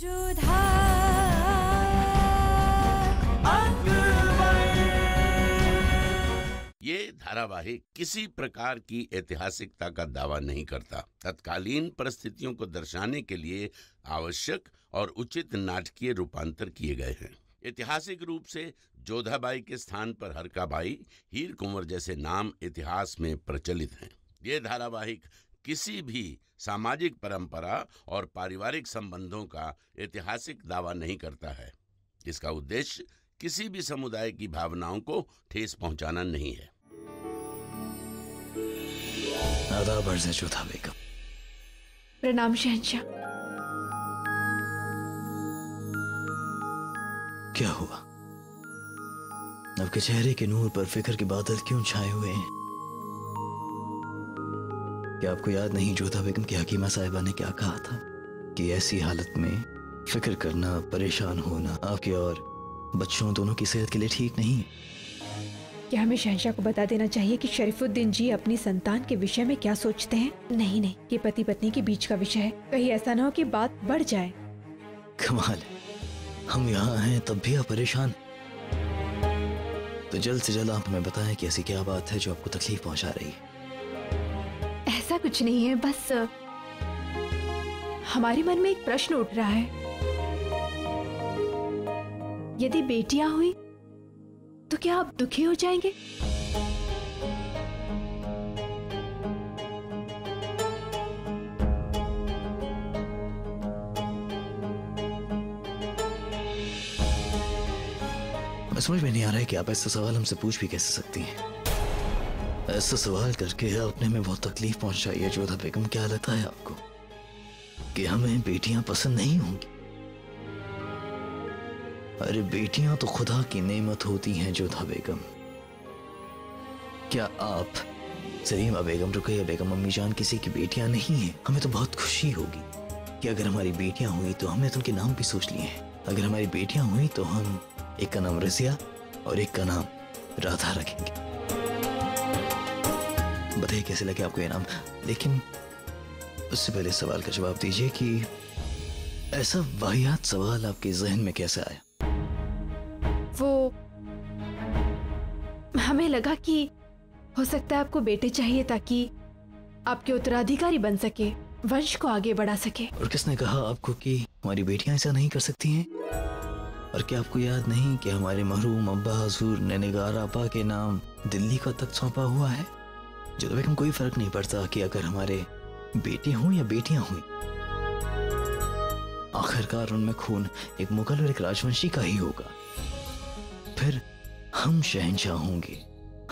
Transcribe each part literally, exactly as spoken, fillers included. जोधा ये धारावाहिक किसी प्रकार की ऐतिहासिकता का दावा नहीं करता, तत्कालीन परिस्थितियों को दर्शाने के लिए आवश्यक और उचित नाटकीय रूपांतर किए गए हैं। ऐतिहासिक रूप से जोधाबाई के स्थान पर हरका बाई, हीर कुंवर जैसे नाम इतिहास में प्रचलित हैं। ये धारावाहिक किसी भी सामाजिक परंपरा और पारिवारिक संबंधों का ऐतिहासिक दावा नहीं करता है। इसका उद्देश्य किसी भी समुदाय की भावनाओं को ठेस पहुंचाना नहीं है। जोधा बेगम, प्रणाम शहंशाह। क्या हुआ? आपके चेहरे के नूर पर फिक्र के बादल क्यों छाए हुए हैं? क्या आपको याद नहीं जोधा बेगम की हकीमा साहिबा ने क्या कहा था कि ऐसी हालत में फिक्र करना, परेशान होना आपके और बच्चों दोनों की सेहत के लिए ठीक नहीं है। क्या हमें शहंशाह को बता देना चाहिए कि शरीफुद्दीन जी अपनी संतान के विषय में क्या सोचते हैं? नहीं नहीं, ये पति पत्नी के बीच का विषय है, कहीं ऐसा ना हो कि बात बढ़ जाए। कमाल, हम यहाँ हैं तब भी आप परेशान। तो जल्द से जल्द आप हमें बताएं कि ऐसी क्या बात है जो आपको तकलीफ पहुँचा रही है। ऐसा कुछ नहीं है, बस हमारे मन में एक प्रश्न उठ रहा है। यदि बेटियां हुई तो क्या आप दुखी हो जाएंगे? समझ में नहीं आ रहा है कि आप ऐसा सवाल हमसे पूछ भी कैसे सकती हैं। ऐसा सवाल करके आपने हमें बहुत तकलीफ पहुंचाई है जोधा बेगम। क्या लगता है आपको कि हमें बेटियां पसंद नहीं होंगी? अरे बेटियां तो खुदा की नेमत होती हैं जोधा बेगम। क्या आप सलीमा बेगम, रुकैया बेगम, अम्मी जान किसी की बेटियां नहीं हैं। हमें तो बहुत खुशी होगी कि अगर हमारी बेटियां हुई तो हमने तो उनके नाम भी सोच लिए हैं। अगर हमारी बेटियां हुई तो हम एक का नाम रसिया और एक का नाम राधा रखेंगे। बताइए कैसे लगे आपको ये नाम? लेकिन उससे पहले सवाल का जवाब दीजिए कि ऐसा वाहियात सवाल आपके जहन में कैसे आया? वो हमें लगा कि हो सकता है आपको बेटे चाहिए ताकि आपके उत्तराधिकारी बन सके, वंश को आगे बढ़ा सके। और किसने कहा आपको कि हमारी बेटियां ऐसा नहीं कर सकती हैं? और क्या आपको याद नहीं कि हमारे महरूम अब्बा हजूर ने निगार आपा के नाम दिल्ली का तख्त सौंपा हुआ है? जो तो बेगम कोई फर्क नहीं पड़ता कि अगर हमारे बेटे हों या बेटियां हों, आखिरकार उनमें खून एक मुगल और एक राजवंशी का ही होगा। फिर हम शहंशाह होंगे,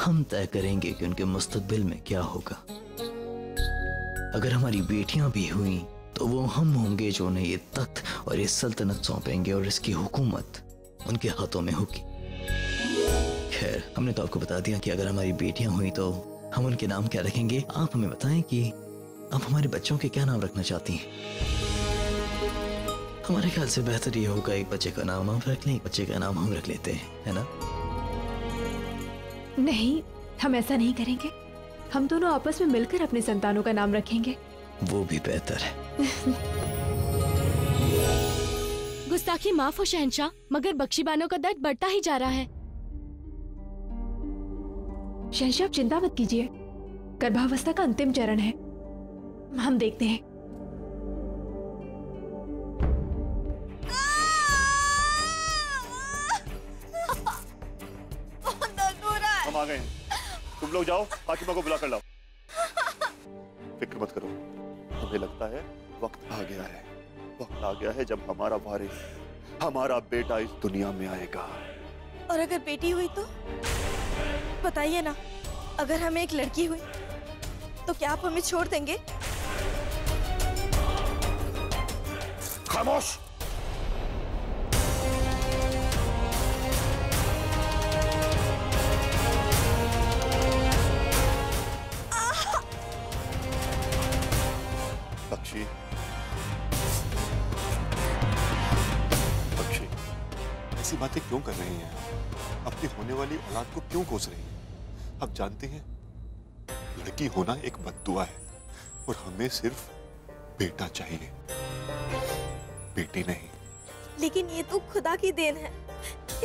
हम तय करेंगे कि उनके मुस्तकबिल में क्या होगा। अगर हमारी बेटियां भी हुई तो वो हम होंगे जो उन्हें ये तख्त और ये सल्तनत सौंपेंगे और इसकी हुकूमत उनके हाथों में होगी। खैर, हमने तो आपको बता दिया कि अगर हमारी बेटियां हुई तो हम उनके नाम क्या रखेंगे। आप हमें बताएं कि आप हमारे बच्चों के क्या नाम रखना चाहती हैं। हमारे ख्याल से बेहतर ये होगा एक बच्चे का नाम हम रख लें, एक बच्चे का नाम हम रख लेते हैं, है ना? नहीं, हम ऐसा नहीं करेंगे। हम दोनों आपस में मिलकर अपने संतानों का नाम रखेंगे। वो भी बेहतर है। गुस्ताखी माफ हो शहंशाह, मगर बक्शी बानो का दर्द बढ़ता ही जा रहा है। शहंशाह, आप चिंता मत कीजिए, गर्भावस्था का अंतिम चरण है, हम देखते हैं। आ गए, तुम लोग जाओ, हाकिमा को बुला कर लाओ। फिक्र मत करो, हमें लगता है वक्त आ गया है, वक्त आ गया है जब हमारा वारिस, हमारा बेटा इस दुनिया में आएगा। और अगर बेटी हुई तो बताइए ना, अगर हमें एक लड़की हुई तो क्या आप हमें छोड़ देंगे? खामोश। बक्शी, ऐसी बातें क्यों कर रही हैं? अपनी होने वाली औलाद को क्यों कोस रही हैं? आप जानते हैं, लड़की होना एक बद्दुआ है और हमें सिर्फ बेटा चाहिए। बेटी नहीं। लेकिन ये तो खुदा की देन है,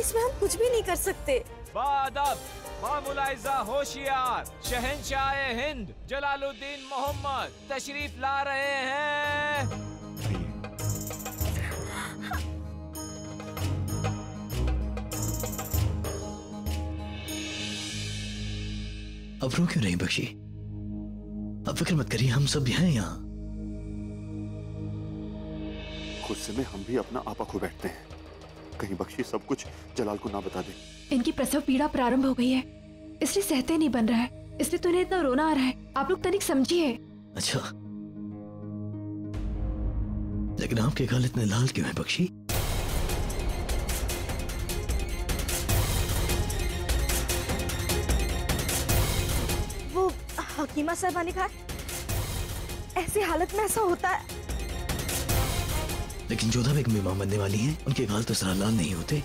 इसमें हम कुछ भी नहीं कर सकते। बादब, मामूलाइजा होशियार, शहंशाह-ए-हिंद जलालुद्दीन मोहम्मद तशरीफ ला रहे हैं। अब रो क्यों नहीं बख्शी, अब फिक्र मत करिए, हम सब हैं यहाँ। गुस्से में हम भी अपना आपा खो बैठते हैं, कहीं बख्शी सब कुछ जलाल को ना बता दे। इनकी प्रसव पीड़ा प्रारंभ हो गई है, इसलिए सहते नहीं बन रहा है, इसलिए तो इन्हें इतना रोना आ रहा है। आप लोग तनिक समझिए। अच्छा, लेकिन आपके गाल इतने लाल क्यों हैं बख्शी? वो हकीमा साहबा ने कहा ऐसी हालत में ऐसा होता है। लेकिन जोधा बेगम इमाम बनने वाली हैं, उनके गाल तो सरा लाल नहीं होते।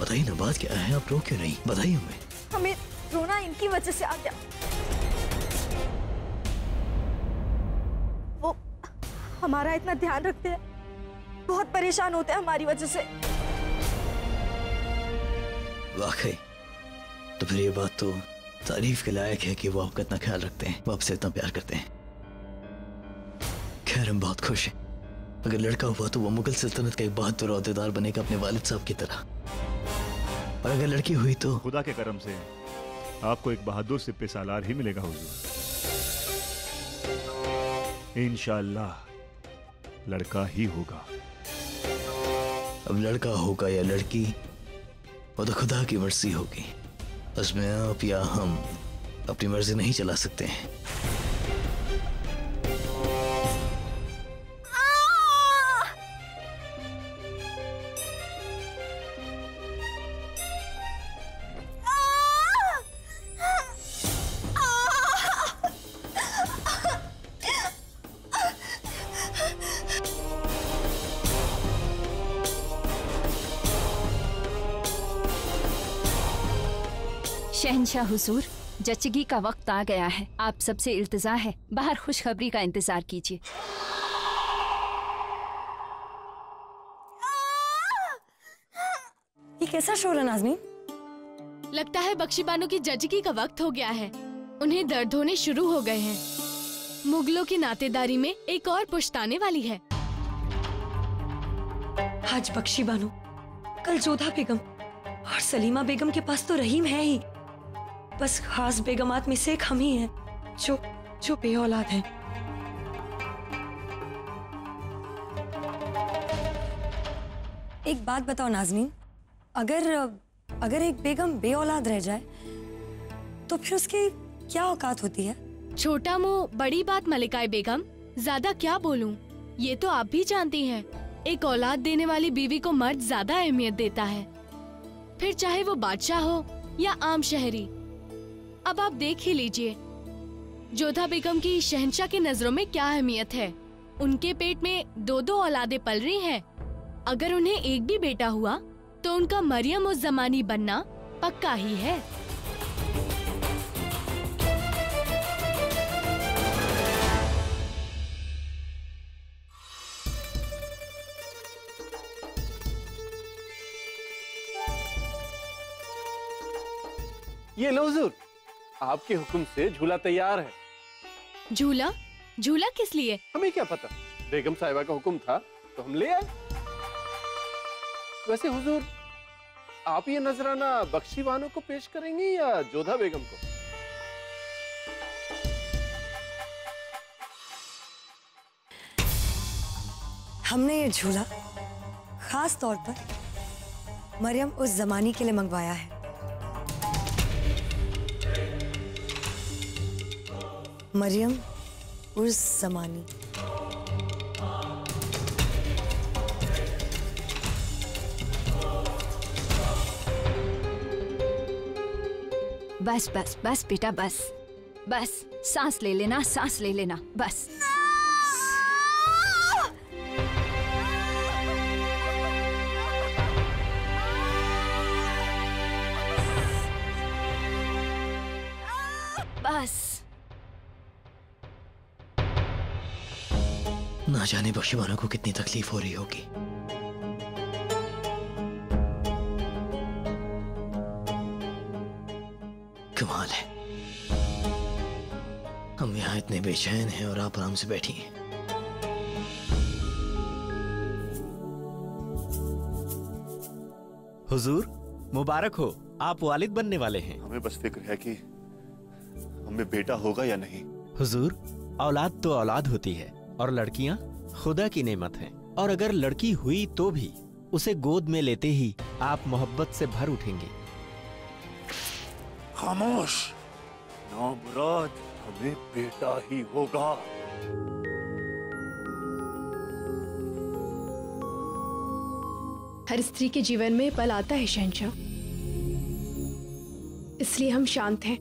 बताइए ना, बात क्या है, आप रो क्यों नहीं? बताइए हमें। हमें रोना इनकी वजह से आ गया। वो हमारा इतना ध्यान रखते हैं, बहुत परेशान होते हैं हमारी वजह से। वाकई तो फिर ये बात तो तारीफ के लायक है कि वो आपका इतना ख्याल रखते हैं, वो आपसे इतना प्यार करते हैं। खैर, हम बहुत खुश हैं। अगर लड़का हुआ तो वो मुगल सल्तनत का एक बहादुर औहदेदार बनेगा अपने वालिद साहब की तरह, और अगर लड़की हुई तो खुदा के करम से आपको एक बहादुर सिपह सालार ही मिलेगा हुजूर। इंशाअल्लाह लड़का ही होगा। अब लड़का होगा या लड़की, वो तो खुदा की मर्जी होगी, उसमें आप या हम अपनी मर्जी नहीं चला सकते हैं। शहंशाह हुजूर, जचगी का वक्त आ गया है, आप सबसे इल्तिजा है बाहर खुशखबरी का इंतजार कीजिए। ये कैसा शोर है नाजमीन? लगता है बक्शी बानो की जचगी का वक्त हो गया है, उन्हें दर्द होने शुरू हो गए हैं। मुगलों की नातेदारी में एक और पुश्ताने वाली है। आज बक्शी बानो, कल जोधा बेगम, और सलीमा बेगम के पास तो रहीम है ही, बस खास बेगमात में से एक हम ही हैं जो जो बेऔलाद हैं। एक बात बताओ नाजमीन, अगर अगर एक बेगम बेऔलाद रह जाए तो फिर उसकी क्या औकात होती है? छोटा मुंह बड़ी बात मलिकाए बेगम, ज्यादा क्या बोलूं, ये तो आप भी जानती हैं। एक औलाद देने वाली बीवी को मर्द ज्यादा अहमियत देता है, फिर चाहे वो बादशाह हो या आम शहरी। अब आप देख ही लीजिए जोधा बेगम की शहंशाह की नजरों में क्या अहमियत है। उनके पेट में दो दो औलादे पल रही हैं। अगर उन्हें एक भी बेटा हुआ तो उनका मरियम-उल-ज़मानी बनना पक्का ही है। ये लो हुजूर, आपके हुक्म से झूला तैयार है। झूला? झूला किस लिए? हमें क्या पता, बेगम साहिबा का हुक्म था तो हम ले आए। वैसे हुजूर, आप ये नजराना बख्शी बानो को पेश करेंगे या जोधा बेगम को? हमने ये झूला खास तौर पर मरियम उस जमानी के लिए मंगवाया है। मरियम उस जमानी, बस बस बस बेटा, बस बस सांस ले लेना, सांस ले लेना, बस। ना जाने बक्शी बानो को कितनी तकलीफ हो रही होगी। कमाल है, हम यहाँ इतने बेचैन हैं और आप आराम से बैठी हैं। हुजूर, मुबारक हो, आप वालिद बनने वाले हैं। हमें बस फिक्र है कि हमें बेटा होगा या नहीं। हुजूर, औलाद तो औलाद होती है और लड़कियां खुदा की नेमत हैं, और अगर लड़की हुई तो भी उसे गोद में लेते ही आप मोहब्बत से भर उठेंगे। खामोश, नामुराद, हमें बेटा ही होगा। हर स्त्री के जीवन में पल आता है शहंशाह, इसलिए हम शांत हैं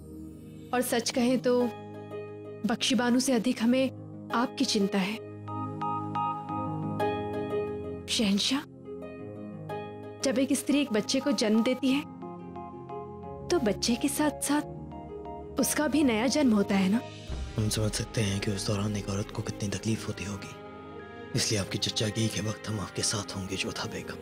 और सच कहें तो बक्शी बानो से अधिक हमें आपकी चिंता है। शहंशाह, जब एक स्त्री एक बच्चे को जन्म देती है तो बच्चे के साथ साथ उसका भी नया जन्म होता है ना। हम समझ सकते हैं कि उस दौरान एक औरत को कितनी तकलीफ होती होगी, इसलिए आपकी चर्चा की के वक्त हम आपके साथ होंगे जोधा बेगम।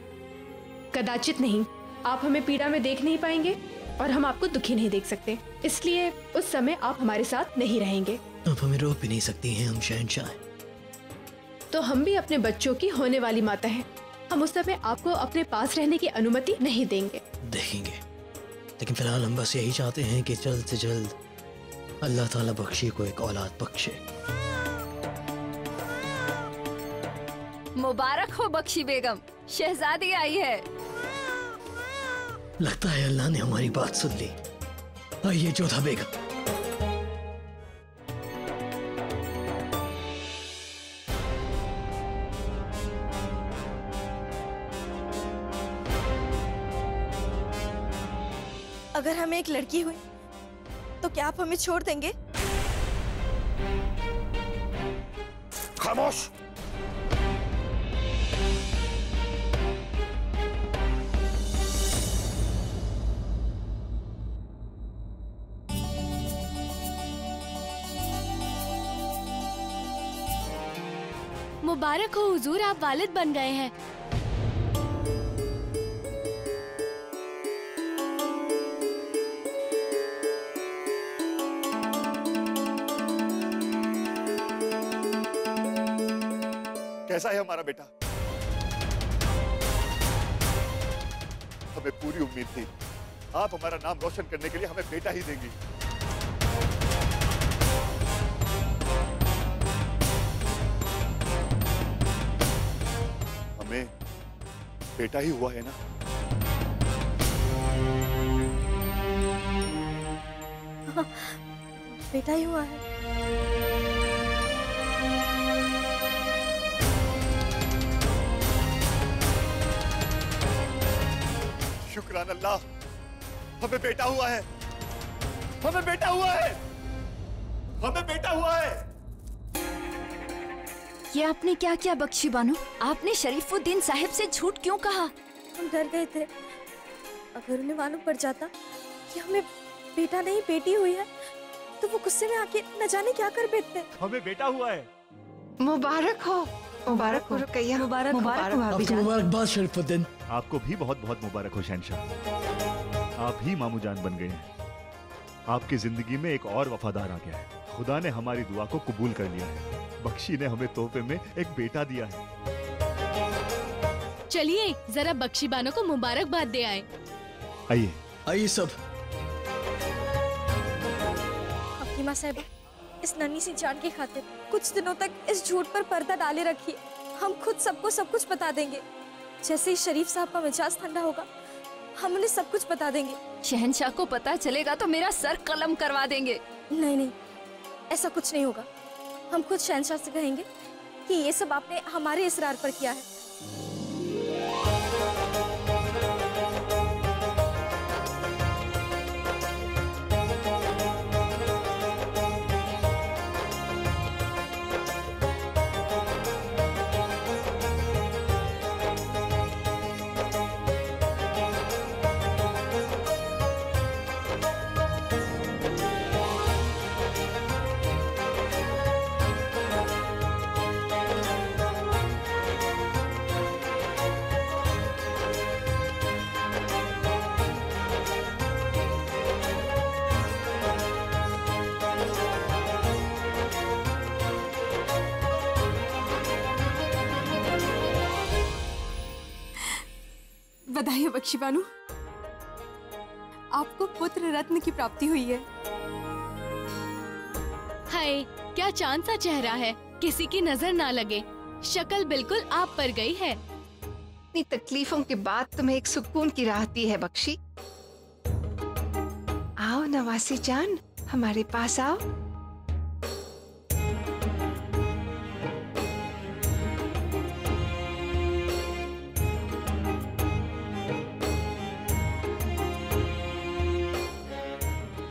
कदाचित नहीं, आप हमें पीड़ा में देख नहीं पाएंगे और हम आपको दुखी नहीं देख सकते, इसलिए उस समय आप हमारे साथ नहीं रहेंगे। आप हमें रोक भी नहीं सकती हैं, हम शहंशाह हैं। तो हम भी अपने बच्चों की होने वाली माता हैं, हम उस समय आपको अपने पास रहने की अनुमति नहीं देंगे। देखेंगे, लेकिन फिलहाल हम बस यही चाहते हैं कि जल्द से जल्द अल्लाह ताला बख्शी को एक औलाद बख्शे। मुबारक हो बख्शी बेगम, शहजादी आई है। लगता है अल्लाह ने हमारी बात सुन ली। आइए जोधा बेगम। अगर हमें एक लड़की हुई तो क्या आप हमें छोड़ देंगे? खामोश, मुबारक हो हुजूर, आप वालिद बन गए हैं। कैसा है हमारा बेटा? हमें पूरी उम्मीद थी आप हमारा नाम रोशन करने के लिए हमें बेटा ही देंगी। बेटा ही हुआ है ना। हाँ, बेटा ही हुआ है। शुक्रान अल्लाह, हमें बेटा हुआ है, हमें बेटा हुआ है, हमें बेटा हुआ है। ये आपने क्या किया बक्शी बानो? आपने शरीफुद्दीन साहब से झूठ क्यों कहा? हम डर गए थे, अगर उन्हें मालूम पड़ जाता कि हमें बेटा नहीं बेटी हुई है तो वो गुस्से में आके न जाने क्या कर बैठते। हमें बेटा हुआ है। मुबारक हो, मुबारक हो रुकैया, मुबारक मुबारक आपको, मुबारकबाद शरीफुद्दीन। आपको भी बहुत बहुत मुबारक हो शहंशाह, आप ही मामू जान बन गए हैं। आपकी जिंदगी में एक और वफादार आ गया है। खुदा ने हमारी दुआ को कबूल कर लिया है। बख्शी ने हमें तोहफे में एक बेटा दिया है। चलिए जरा बख्शी बानो को मुबारकबाद दे आए। आइए आइए सब। हकीमा साहिबा, इस नन्ही सी जान की खातिर कुछ दिनों तक इस झूठ पर पर्दा डाले रखिए। हम खुद सबको सब कुछ बता देंगे। जैसे ही शरीफ साहब का मिजाज ठंडा होगा हम उन्हें सब कुछ बता देंगे। शहंशाह को पता चलेगा तो मेरा सर कलम करवा देंगे। नहीं नहीं, ऐसा कुछ नहीं होगा। हम खुद शहंशाह से कहेंगे कि ये सब आपने हमारे इसरार पर किया है। बधाई हो बक्शी बानो, आपको पुत्र रत्न की प्राप्ति हुई है। हाय, क्या चांद सा चेहरा है, किसी की नजर ना लगे। शक्ल बिल्कुल आप पर गई है। इतनी तकलीफों के बाद तुम्हें एक सुकून की राह दी है बख्शी। आओ नवासी जान, हमारे पास आओ।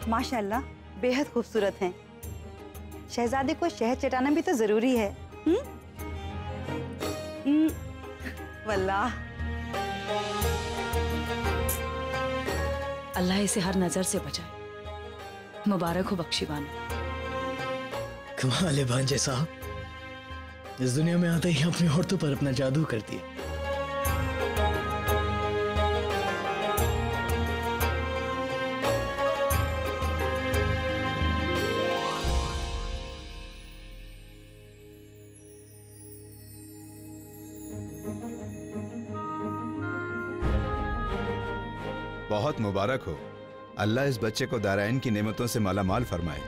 माशाल्लाह, बेहद खूबसूरत हैं। शहजादे को शहद चटाना भी तो जरूरी है। हम्म, वल्लाह अल्लाह इसे हर नजर से बचाए। मुबारक हो बख्शी बानो। कमाल है भांजे साहब, इस दुनिया में आते ही अपनी औरतों पर अपना जादू करती है। बहुत मुबारक हो, अल्लाह इस बच्चे को दारायन की नेमतों से मालामाल फरमाए।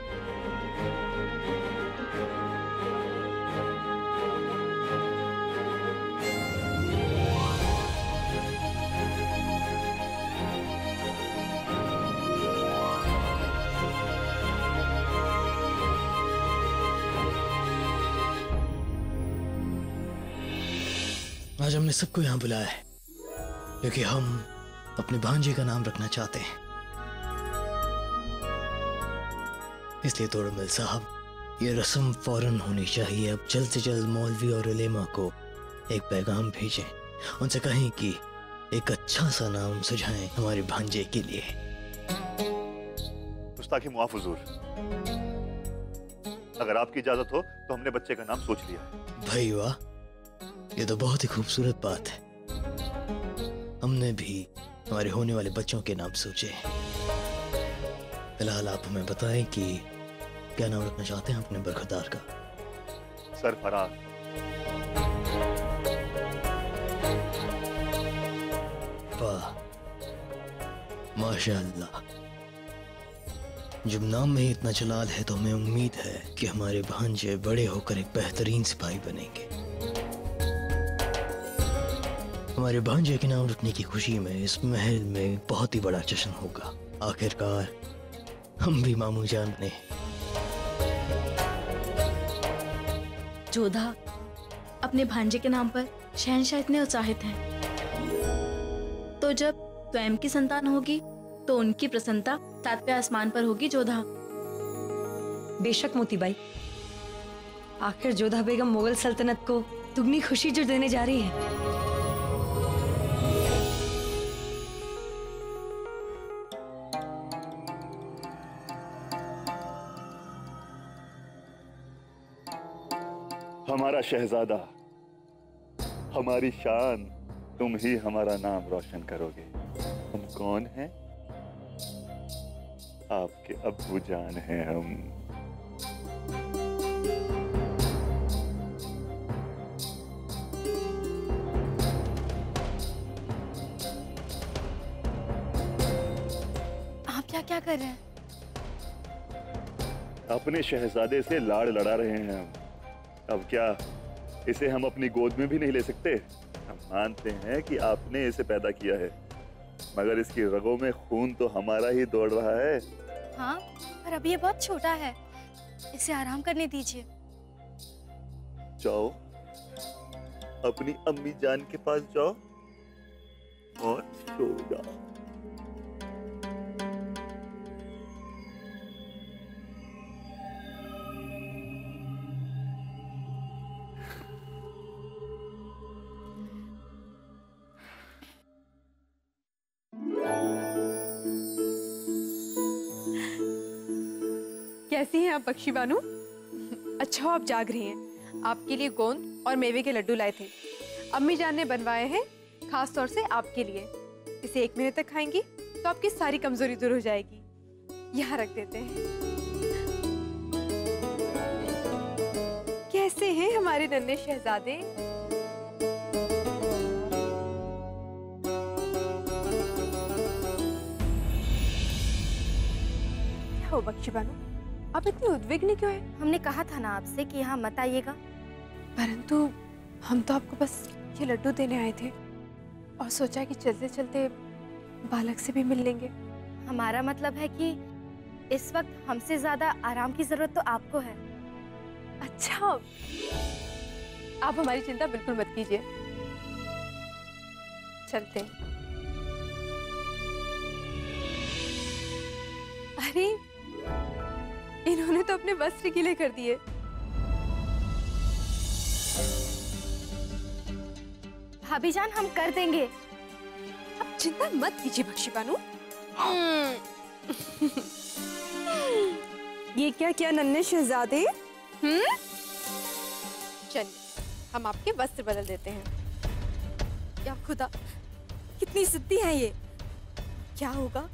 आज हमने सबको यहाँ बुलाया है क्योंकि हम अपने भांजे का नाम रखना चाहते हैं, इसलिए तोड़ मिल साहब ये रस्म फौरन होनी चाहिए। अब जल्द से जल्द मौलवी और उलेमा को एक पैगाम भेजें, उनसे कहें कि एक अच्छा सा नाम सुझाएं हमारे भांजे के लिए। गुस्ताखी माफ हुजूर, अगर आपकी इजाजत हो तो हमने बच्चे का नाम सोच लिया है। भाई वाह, ये तो बहुत ही खूबसूरत बात है। हमने भी हमारे होने वाले बच्चों के नाम सोचे। फिलहाल आप हमें बताएं कि क्या नाम रखना चाहते हैं अपने बरखदार का। सरफराज। वाह माशाल्लाह, जब नाम में ही इतना जलाल है तो हमें उम्मीद है कि हमारे भांजे बड़े होकर एक बेहतरीन सिपाही बनेंगे। हमारे भांजे के नाम रखने की खुशी में इस महल में बहुत ही बड़ा जश्न होगा। आखिरकार हम भी मामू जान ने। जोधा, अपने भांजे के नाम पर शहंशाह इतने उत्साहित हैं, तो जब स्वयं की संतान होगी तो उनकी प्रसन्नता सातवें आसमान पर होगी। जोधा। बेशक मोतीबाई, आखिर जोधा बेगम मुगल सल्तनत को दुगनी खुशी जो देने जा रही है। हमारा शहजादा, हमारी शान, तुम ही हमारा नाम रोशन करोगे। हम कौन हैं? आपके अब्बू जान हैं हम। आप क्या क्या कर रहे हैं? अपने शहजादे से लाड़ लड़ा रहे हैं हम। अब क्या इसे हम अपनी गोद में भी नहीं ले सकते? हम मानते हैं कि आपने इसे पैदा किया है, मगर इसकी रगों में खून तो हमारा ही दौड़ रहा है। हाँ, पर अभी ये बहुत छोटा है, इसे आराम करने दीजिए। जाओ अपनी अम्मी जान के पास जाओ और सो जाओ। कैसी हैं आप बक्शी बानो? अच्छा हो आप जाग रही हैं। आपके लिए गोंद और मेवे के लड्डू लाए थे, अम्मी जान ने बनवाए हैं खास तौर से आपके लिए। इसे एक महीने तक खाएंगी तो आपकी सारी कमजोरी दूर हो जाएगी। यहाँ रख देते हैं। कैसे हैं हमारे नन्हे शहजादे? हो बक्शी बानो, आप इतनी उद्विग्न क्यों हैं? हमने कहा था ना आपसे कि यहाँ मत आइएगा। परंतु हम तो आपको बस ये लड्डू देने आए थे और सोचा कि चलते चलते बालक से भी मिल लेंगे। हमारा मतलब है कि इस वक्त हमसे ज्यादा आराम की जरूरत तो आपको है। अच्छा, आप हमारी चिंता बिल्कुल मत कीजिए, चलते हैं। अरे, इन्होंने तो अपने वस्त्र गीले कर दिए। भाभी जान, हम कर देंगे, आप चिंता मत कीजिए बक्शी बानो। ये क्या क्या नन्हे शहजादे, हम्म? चलिए, हम आपके वस्त्र बदल देते हैं। या खुदा, कितनी जिद्दी है ये। क्या होगा